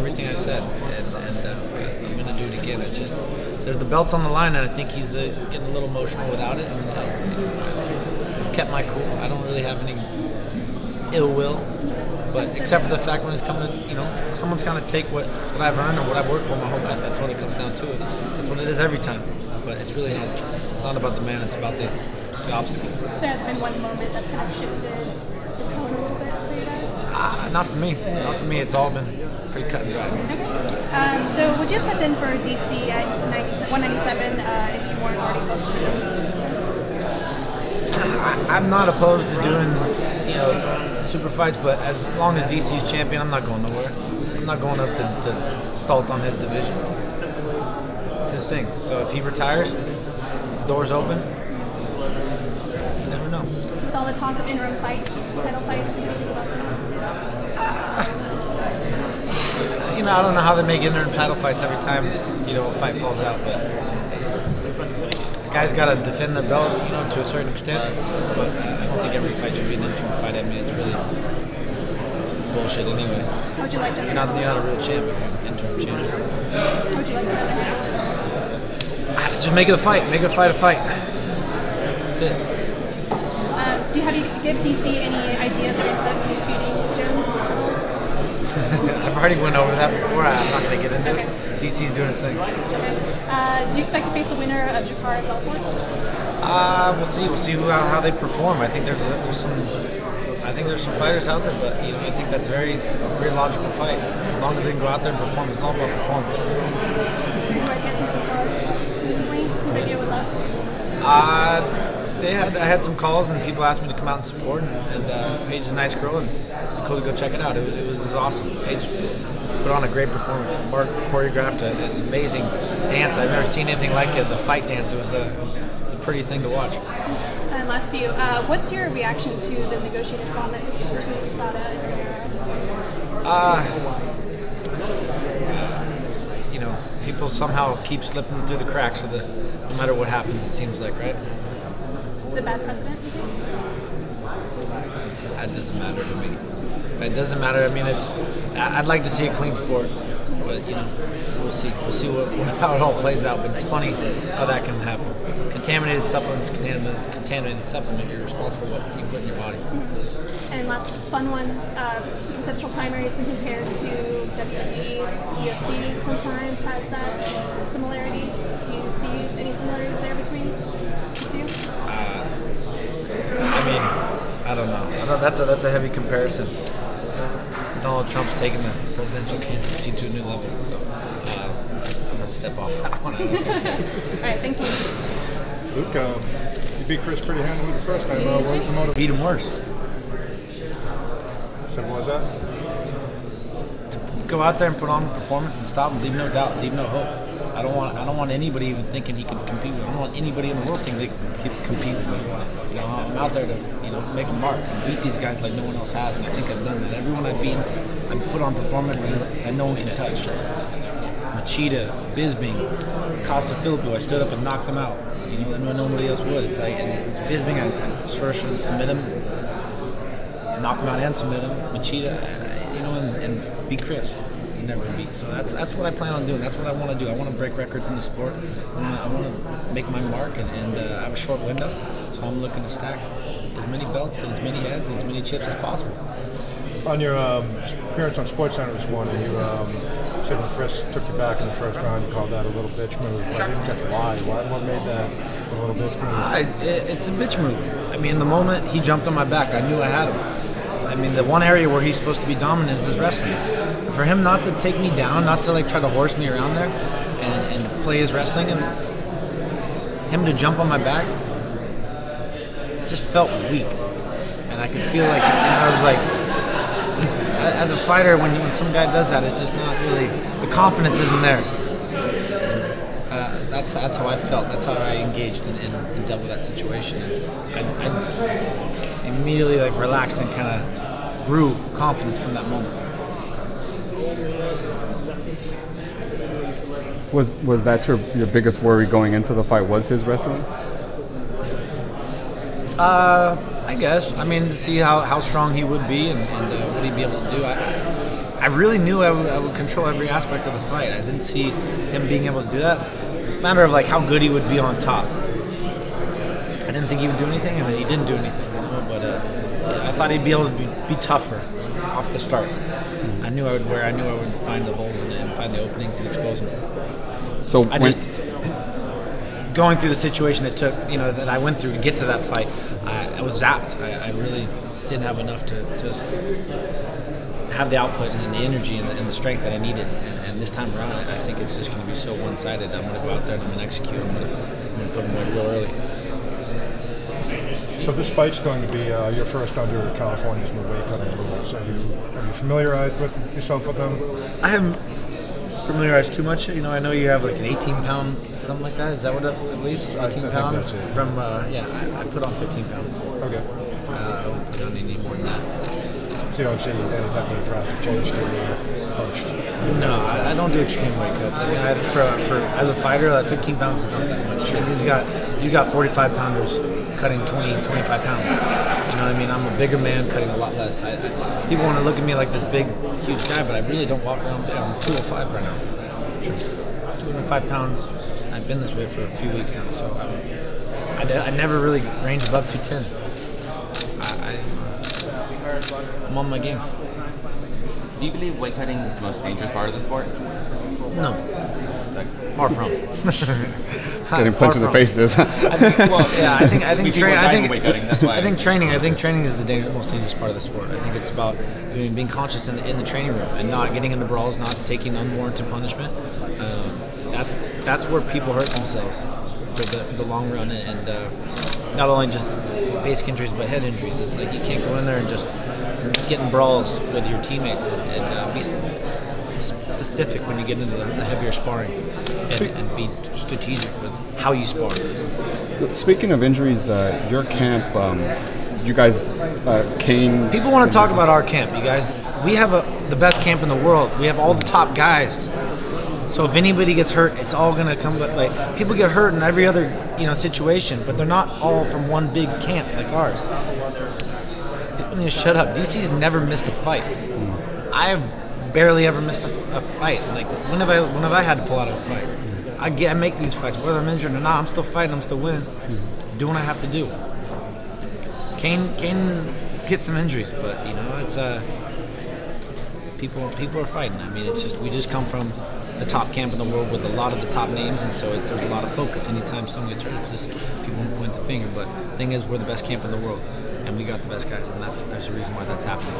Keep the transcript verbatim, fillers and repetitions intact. everything I said, and, and uh, I'm going to do it again. It's just, there's the belts on the line, and I think he's uh, getting a little emotional without it. And uh, I've kept my cool. I don't really have any ill will, but except for the fact when it's coming to, you know, someone's going to take what, what I've earned or what I've worked for my whole life. That's what it comes down to. It. That's what it is every time. But it's really not, it's not about the man, it's about the, the obstacle. There's been one moment that's kind of shifted. Uh, not for me. Not for me. It's all been pretty cut and dry. Okay. Um, so would you have stepped in for D C at one ninety-seven uh, if you weren't already booked? I'm not opposed to doing, you know, super fights, but as long as D C's champion, I'm not going nowhere. I'm not going up to, to salt on his division. It's his thing. So if he retires, the door's open. You never know. With all the talk of interim fights, title fights, you know, Uh, you know, I don't know how they make interim title fights every time, you know, a fight falls out, but the guy's got to defend the belt, you know, to a certain extent, but I don't think every fight should be an interim fight. I mean, it's really it's bullshit anyway. How would you like that? You're not, you're not a real champ if you're an interim champion. How would you like that? Just make it a fight. Make it a fight a fight. That's it. Um, so do you have you give D C any ideas about disputing Jones? I've already went over that before. I'm not going to get into okay. it. D C's doing his thing. Okay. Uh, do you expect to face the winner of Jakar and Belfort? Uh, we'll see. We'll see who how, how they perform. I think there's, there's some. I think there's some fighters out there, but you know, I think that's a very, very logical fight. As long as they can go out there and perform, it's all about performance. Did you work at some of the stars recently? Whose idea was that? Uh, They had, I had some calls and people asked me to come out and support, and, and uh, Paige is a nice girl and it's cool to go check it out. It was, it was, it was awesome. Paige put on a great performance. Mark choreographed a, an amazing dance. I've never seen anything like it. The fight dance, it was a, it was a pretty thing to watch. And last few, uh, what's your reaction to the negotiated comment between Sada and Rivera? Uh, you know, people somehow keep slipping through the cracks of the, no matter what happens, it seems like, right? Is it a bad precedent? That doesn't matter to me. It doesn't matter. I mean, it's. I'd like to see a clean sport, but you know, we'll see. We'll see what, how it all plays out. But it's funny how that can happen. Contaminated supplements, contaminated, contaminated supplement. You're responsible for what you put in your body. And last fun one. Uh, conceptual primary has been compared to W W E, U F C. Sometimes has that similarity. Do you see any similarities there between the two? I mean, I don't know. I don't, that's a that's a heavy comparison. Donald Trump's taken the presidential candidacy to a new level, so uh, I'm gonna step off that one. All right, thanks, Luke. Luke, uh, you beat Chris pretty handily the first time. Uh, what was the motive? Beat him worse. So what was that? To go out there and put on a performance and stop him. Leave no doubt. Leave no hope. I don't want. I don't want anybody even thinking he could compete with. I don't want anybody in the world thinking they could compete with me. You know, I'm out there to, you know, make a mark and beat these guys like no one else has, and I think I've done that. Everyone I've beaten, I've put on performances that no one can touch. Machida, Bisping, Costa, Filippo. I stood up and knocked them out. You know, that nobody else would. It's like and Bisping, I first was submit him, knocked him out and submit him. Machida, I, you know, and, and beat Chris. Never beat. So that's that's what I plan on doing. That's what I want to do. I want to break records in the sport. I want to make my mark, and, and uh, I have a short window, so I'm looking to stack as many belts and as many heads and as many chips as possible. On your um, appearance on SportsCenter this morning, you um, said when Chris took you back in the first round, you called that a little bitch move. I didn't catch why. Why? What made that a little bitch move? I, it, it's a bitch move. I mean, the moment he jumped on my back, I knew I had him. I mean, the one area where he's supposed to be dominant is his wrestling. For him not to take me down, not to like try to horse me around there and, and play his wrestling, and him to jump on my back, just felt weak. And I could feel like, and I was like, as a fighter, when, when some guy does that, it's just not really, the confidence isn't there. Uh, that's, that's how I felt. That's how I engaged and, and, and dealt with that situation. And I, I immediately like relaxed and kind of grew confidence from that moment. Was was that your your biggest worry going into the fight? Was his wrestling? Uh, I guess. I mean, to see how, how strong he would be and, and uh, what he'd be able to do. I, I really knew I would, I would control every aspect of the fight. I didn't see him being able to do that. It's a matter of like how good he would be on top. I didn't think he would do anything, and then he didn't do anything. You know? But uh, I thought he'd be able to be, be tougher off the start. Mm-hmm. I knew I would where I knew I would find the holes and, and find the openings and expose them. So I just going through the situation it took, you know, that I went through to get to that fight. I, I was zapped. I, I really didn't have enough to. to have the output and the energy and the, and the strength that I needed. And, and this time around, I think it's just going to be so one-sided. I'm going to go out there and I'm going to execute. I'm going to put them away real early. So this fight's going to be uh, your first under California's new weight cutting rules. Are you, are you familiarized with yourself with them? I haven't familiarized too much. You know, I know you have like an eighteen pound, something like that. Is that what it is? eighteen pound? From, uh, yeah, I, I put on fifteen pounds. Okay. Uh, I don't put on any more than that. You don't see any type of drastic change to the post? No, I, I don't do extreme weight cuts. I mean, I, for, for, as a fighter, that fifteen pounds is not that much. And he's got, you got forty-five pounders cutting twenty, twenty-five pounds. You know what I mean? I'm a bigger man cutting a lot less. I, I, people want to look at me like this big, huge guy, but I really don't walk around big. I'm two oh five right now. Sure. two oh five pounds. I've been this way for a few weeks now, so I, I, I never really range above two ten. I, I, I'm on my game. Do you believe weight cutting is the most dangerous part of the sport? No. Like, far from. Getting punched in the face is. I think, well, yeah, I think I think training. I think weight cutting. That's why. I think training. I think training is the dang most dangerous part of the sport. I think it's about being, being conscious in the, in the training room and not getting into brawls, not taking unwarranted punishment. Um, that's that's where people hurt themselves for the for the long run, and uh, not only just basic injuries but head injuries. It's like you can't go in there and just get in brawls with your teammates and, and uh, be specific when you get into the, the heavier sparring and, and be strategic with how you spar. Speaking of injuries, uh, your camp, um, you guys, uh, Kane. People want to talk about our camp, you guys. We have a, the best camp in the world. We have all the top guys. So if anybody gets hurt, it's all gonna come. But like people get hurt in every other, you know, situation, but they're not all from one big camp like ours. People need to shut up. D C's never missed a fight. Mm. I've barely ever missed a, a fight. Like when have I when have I had to pull out of a fight? Mm. I get I make these fights whether I'm injured or not. I'm still fighting. I'm still winning. Mm. Doing what I have to do. Kane Kane gets some injuries, but you know it's uh people people are fighting. I mean it's just we just come from the top camp in the world with a lot of the top names, and so it, there's a lot of focus. Anytime someone gets hurt, it's just people want to point the finger. But the thing is, we're the best camp in the world, and we got the best guys, and that's there's a reason why that's happening.